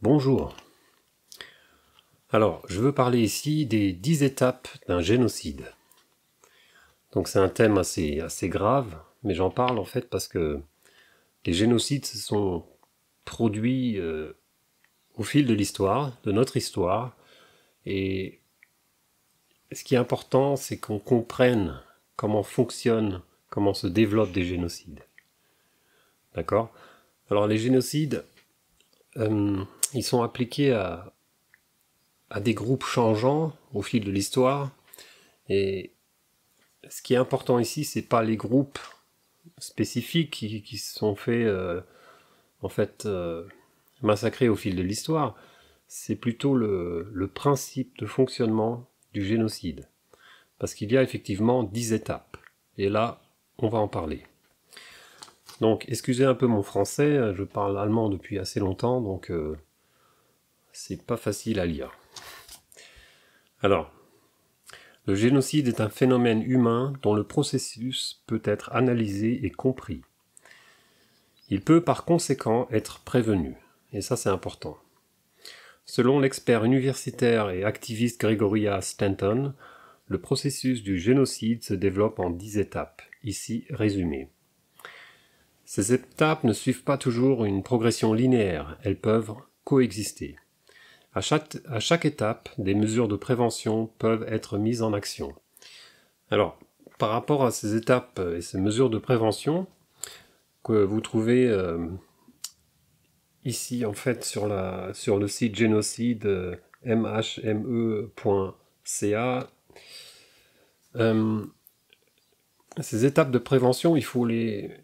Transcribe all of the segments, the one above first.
Bonjour. Alors, je veux parler ici des 10 étapes d'un génocide. Donc c'est un thème assez grave, mais j'en parle en fait parce que les génocides se sont produits au fil de l'histoire, de notre histoire, et ce qui est important, c'est qu'on comprenne comment fonctionnent, comment se développent des génocides. D'accord? Alors les génocides, ils sont appliqués à des groupes changeants au fil de l'histoire, et ce qui est important ici, c'est pas les groupes spécifiques qui se sont fait massacrer au fil de l'histoire, c'est plutôt le principe de fonctionnement du génocide, parce qu'il y a effectivement 10 étapes, et là on va en parler. Donc excusez un peu mon français, je parle allemand depuis assez longtemps, donc c'est pas facile à lire. Alors, le génocide est un phénomène humain dont le processus peut être analysé et compris. Il peut par conséquent être prévenu, et ça c'est important. Selon l'expert universitaire et activiste Gregory H. Stanton, le processus du génocide se développe en 10 étapes, ici résumées. Ces étapes ne suivent pas toujours une progression linéaire, elles peuvent coexister. À chaque étape, des mesures de prévention peuvent être mises en action. Alors, par rapport à ces étapes et ces mesures de prévention, que vous trouvez ici en fait sur le site génocide mhme.ca, ces étapes de prévention, il faut les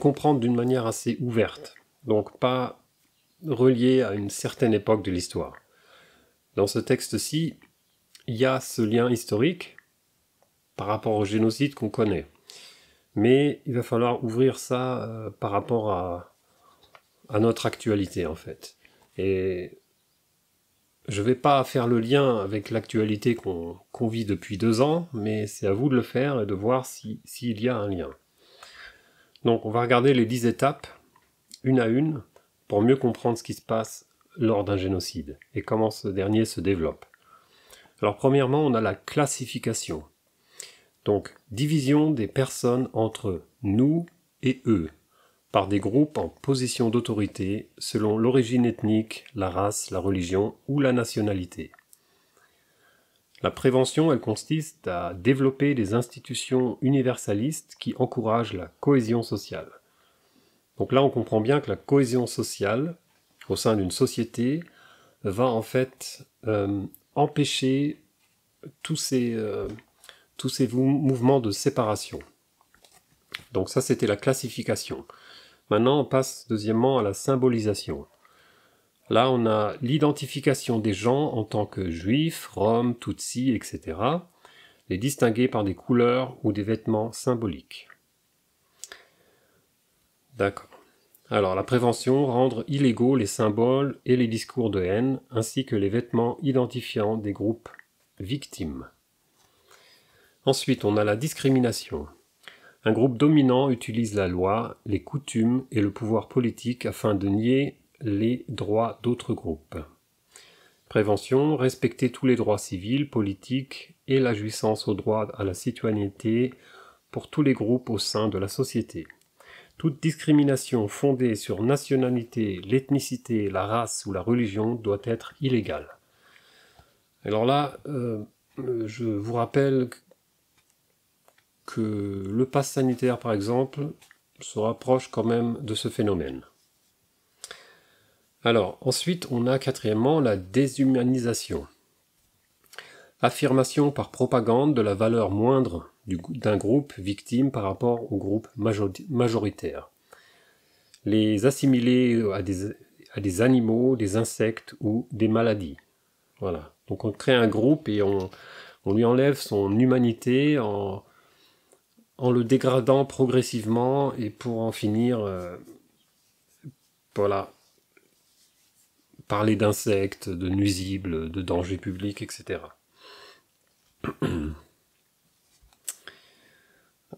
comprendre d'une manière assez ouverte, donc pas relié à une certaine époque de l'histoire. Dans ce texte-ci, il y a ce lien historique par rapport au génocide qu'on connaît. Mais il va falloir ouvrir ça par rapport à notre actualité, en fait. Et je ne vais pas faire le lien avec l'actualité qu'on vit depuis 2 ans, mais c'est à vous de le faire et de voir s'il y a un lien. Donc on va regarder les 10 étapes, une à une, pour mieux comprendre ce qui se passe lors d'un génocide et comment ce dernier se développe. Alors premièrement, on a la classification. Donc, division des personnes entre nous et eux, par des groupes en position d'autorité selon l'origine ethnique, la race, la religion ou la nationalité. La prévention, elle consiste à développer des institutions universalistes qui encouragent la cohésion sociale. Donc là, on comprend bien que la cohésion sociale, au sein d'une société, va en fait empêcher tous ces mouvements de séparation. Donc ça, c'était la classification. Maintenant, on passe deuxièmement à la symbolisation. Là, on a l'identification des gens en tant que juifs, roms, tutsis, etc., les distinguer par des couleurs ou des vêtements symboliques. D'accord. Alors, la prévention, rendre illégaux les symboles et les discours de haine, ainsi que les vêtements identifiants des groupes victimes. Ensuite, on a la discrimination. Un groupe dominant utilise la loi, les coutumes et le pouvoir politique afin de nier les droits d'autres groupes. Prévention, respecter tous les droits civils, politiques et la jouissance au droit à la citoyenneté pour tous les groupes au sein de la société. Toute discrimination fondée sur nationalité, l'ethnicité, la race ou la religion doit être illégale. Alors là, je vous rappelle que le pass sanitaire, par exemple, se rapproche quand même de ce phénomène. Alors, ensuite, on a quatrièmement la déshumanisation. Affirmation par propagande de la valeur moindre d'un groupe victime par rapport au groupe majoritaire. Les assimiler à des animaux, des insectes ou des maladies. Voilà. Donc on crée un groupe et on lui enlève son humanité en le dégradant progressivement et pour en finir, voilà, parler d'insectes, de nuisibles, de dangers publics, etc.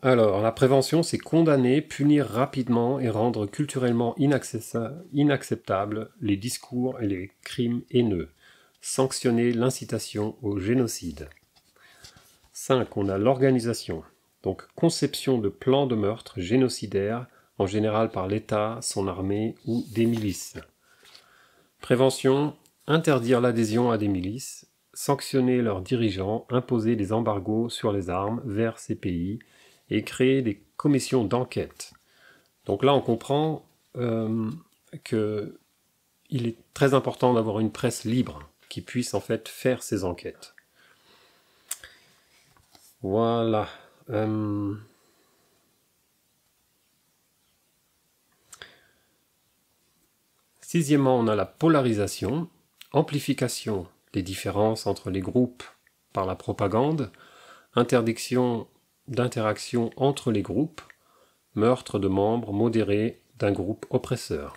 Alors, la prévention, c'est condamner, punir rapidement et rendre culturellement inacceptables les discours et les crimes haineux. Sanctionner l'incitation au génocide. 5. On a l'organisation. Donc, conception de plans de meurtre génocidaires, en général par l'État, son armée ou des milices. Prévention, interdire l'adhésion à des milices, sanctionner leurs dirigeants, imposer des embargos sur les armes vers ces pays et créer des commissions d'enquête. Donc là, on comprend qu'il est très important d'avoir une presse libre qui puisse en fait faire ces enquêtes. Voilà. Sixièmement, on a la polarisation, amplification des différences entre les groupes par la propagande, interdiction d'interaction entre les groupes, meurtre de membres modérés d'un groupe oppresseur.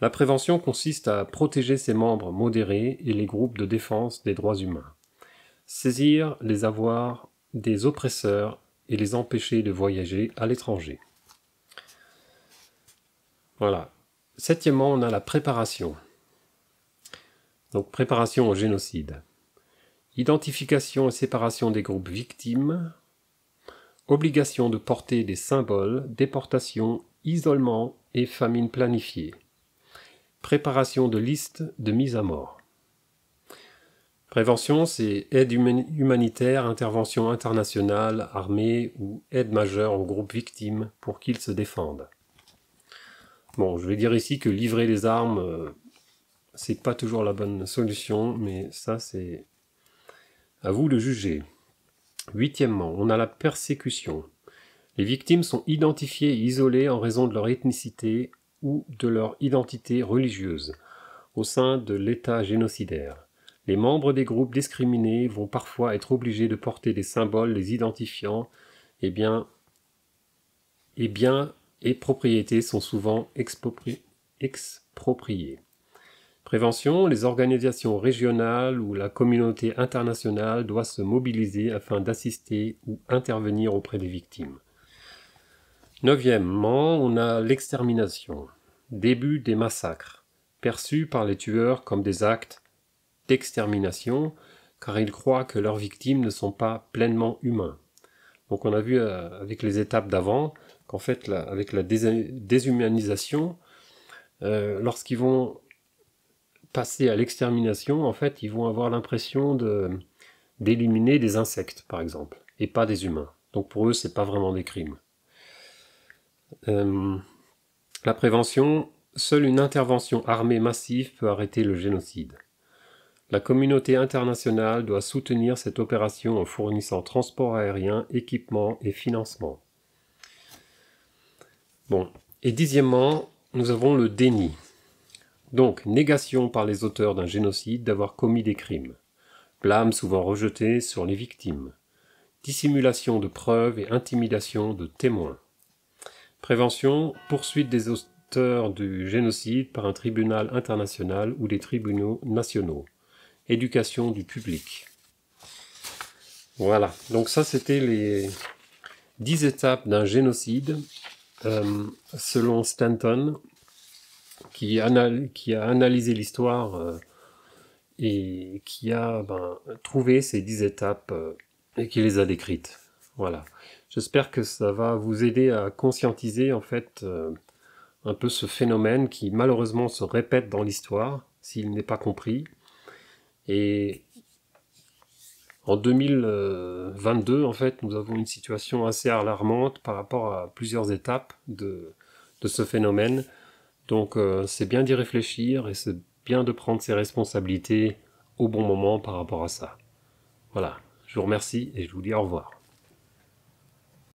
La prévention consiste à protéger ses membres modérés et les groupes de défense des droits humains, saisir les avoirs des oppresseurs et les empêcher de voyager à l'étranger. Voilà. Septièmement, on a la préparation. Donc préparation au génocide. Identification et séparation des groupes victimes. Obligation de porter des symboles, déportation, isolement et famine planifiée. Préparation de listes de mise à mort. Prévention, c'est aide humanitaire, intervention internationale, armée ou aide majeure aux groupes victimes pour qu'ils se défendent. Bon, je vais dire ici que livrer les armes, c'est pas toujours la bonne solution, mais ça c'est à vous de juger. Huitièmement, on a la persécution. Les victimes sont identifiées et isolées en raison de leur ethnicité ou de leur identité religieuse au sein de l'État génocidaire. Les membres des groupes discriminés vont parfois être obligés de porter des symboles les identifiant et biens et propriétés sont souvent expropriés. Prévention, les organisations régionales ou la communauté internationale doivent se mobiliser afin d'assister ou intervenir auprès des victimes. Neuvièmement, on a l'extermination, début des massacres, perçus par les tueurs comme des actes d'extermination, car ils croient que leurs victimes ne sont pas pleinement humains. Donc on a vu avec les étapes d'avant qu'en fait, avec la déshumanisation, lorsqu'ils vont passer à l'extermination, en fait, ils vont avoir l'impression d'éliminer des insectes, par exemple, et pas des humains. Donc pour eux, c'est pas vraiment des crimes. La prévention, seule une intervention armée massive peut arrêter le génocide. La communauté internationale doit soutenir cette opération en fournissant transport aérien, équipement et financement. Bon. Et dixièmement, nous avons le déni. Donc, négation par les auteurs d'un génocide d'avoir commis des crimes. Blâme souvent rejeté sur les victimes. Dissimulation de preuves et intimidation de témoins. Prévention, poursuite des auteurs du génocide par un tribunal international ou des tribunaux nationaux. Éducation du public. Voilà, donc ça c'était les 10 étapes d'un génocide selon Stanton, qui a analysé l'histoire et qui a trouvé ces 10 étapes et qui les a décrites. Voilà. J'espère que ça va vous aider à conscientiser en fait un peu ce phénomène qui malheureusement se répète dans l'histoire s'il n'est pas compris. Et en 2022, en fait, nous avons une situation assez alarmante par rapport à plusieurs étapes de ce phénomène. Donc c'est bien d'y réfléchir et c'est bien de prendre ses responsabilités au bon moment par rapport à ça. Voilà, je vous remercie et je vous dis au revoir.